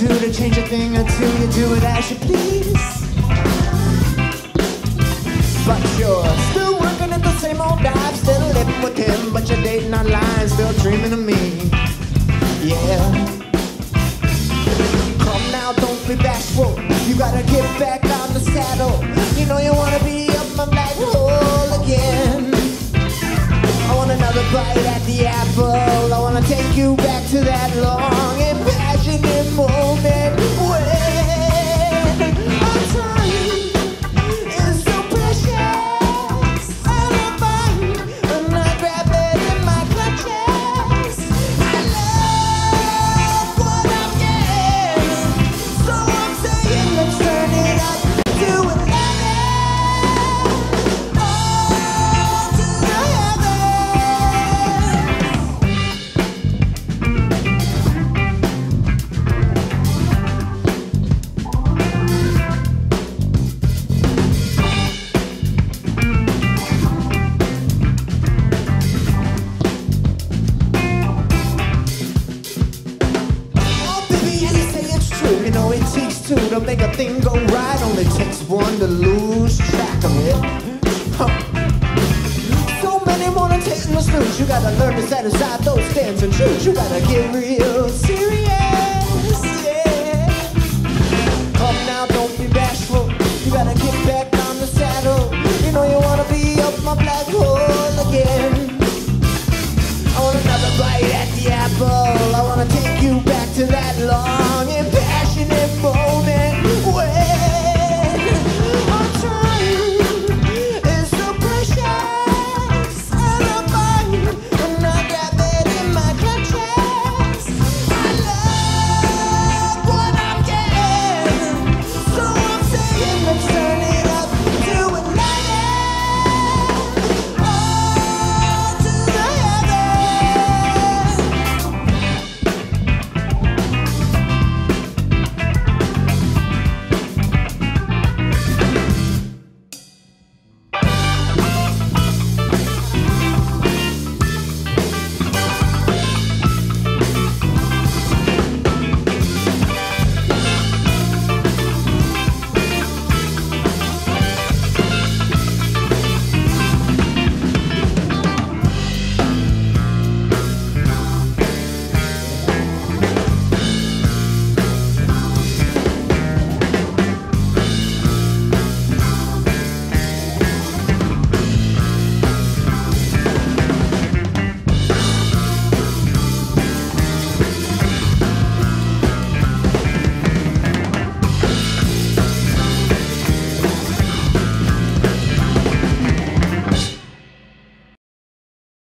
To change a thing or two, you do it as you please. But you're still working at the same old dive, still living with him, but you're dating online, still dreaming of me. Yeah. Come now, don't be bashful. You gotta get back on the saddle. You know you wanna be up my black hole again. I want another bite at the apple. I wanna take you back to that long and passionate moment when our time is so precious. I love mine and I grab it in my clutches. I love what I get, so I'm saying let's turn it up to 11, all to the to make a thing go right, only takes one to lose track of it. So many wanna take the snooze. You gotta learn to set aside those stands and choose. You gotta get real serious, yeah. Come now, don't be bashful. You gotta get back on the saddle. You know you wanna be up my black hole again. I want another bite at the apple. I wanna take you back to that lawn.